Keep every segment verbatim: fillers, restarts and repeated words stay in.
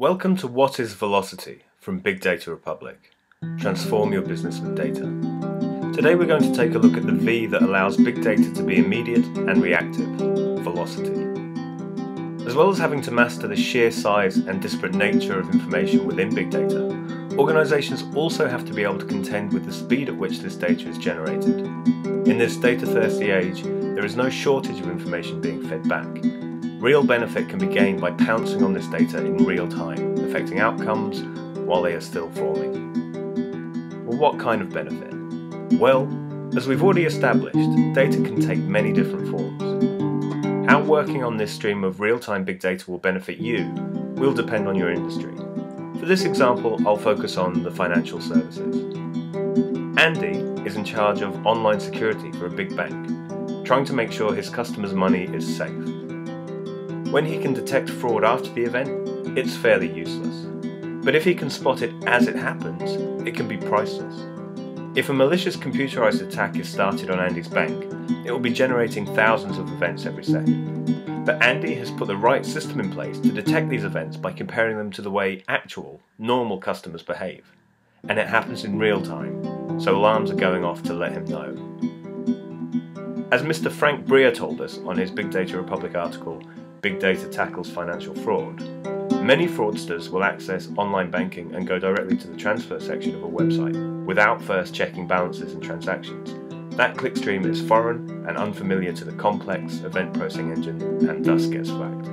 Welcome to What is Velocity from Big Data Republic. Transform your business with data. Today we're going to take a look at the V that allows big data to be immediate and reactive, velocity. As well as having to master the sheer size and disparate nature of information within big data, organizations also have to be able to contend with the speed at which this data is generated. In this data-thirsty age, there is no shortage of information being fed back. Real benefit can be gained by pouncing on this data in real time, affecting outcomes while they are still forming. Well, what kind of benefit? Well, as we've already established, data can take many different forms. How working on this stream of real-time big data will benefit you will depend on your industry. For this example, I'll focus on the financial services. Andy is in charge of online security for a big bank, trying to make sure his customers' money is safe. When he can detect fraud after the event, it's fairly useless. But if he can spot it as it happens, it can be priceless. If a malicious computerized attack is started on Andy's bank, it will be generating thousands of events every second. But Andy has put the right system in place to detect these events by comparing them to the way actual, normal customers behave. And it happens in real time, so alarms are going off to let him know. As Mister Frank Bria told us on his Big Data Republic article, Big Data Tackles Financial Fraud, many fraudsters will access online banking and go directly to the transfer section of a website without first checking balances and transactions. That clickstream is foreign and unfamiliar to the complex event processing engine and thus gets flagged.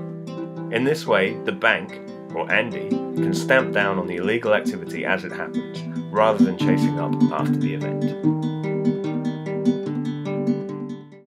In this way, the bank, or Andy, can stamp down on the illegal activity as it happens rather than chasing up after the event.